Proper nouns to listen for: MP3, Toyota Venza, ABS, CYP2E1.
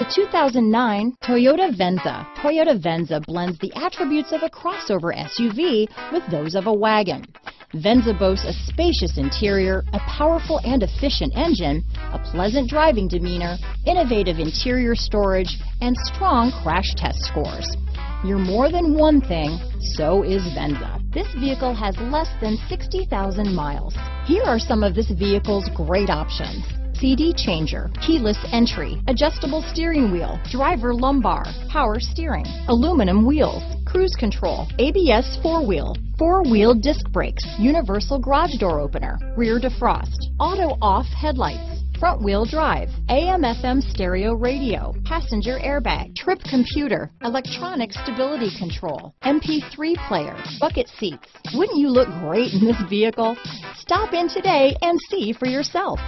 The 2009 Toyota Venza. Toyota Venza blends the attributes of a crossover SUV with those of a wagon. Venza boasts a spacious interior, a powerful and efficient engine, a pleasant driving demeanor, innovative interior storage, and strong crash test scores. You're more than one thing, so is Venza. This vehicle has less than 60,000 miles. Here are some of this vehicle's great options: CD changer, keyless entry, adjustable steering wheel, driver lumbar, power steering, aluminum wheels, cruise control, ABS four-wheel disc brakes, universal garage door opener, rear defrost, auto-off headlights, front-wheel drive, AM/FM stereo radio, passenger airbag, trip computer, electronic stability control, MP3 player, bucket seats. Wouldn't you look great in this vehicle? Stop in today and see for yourself.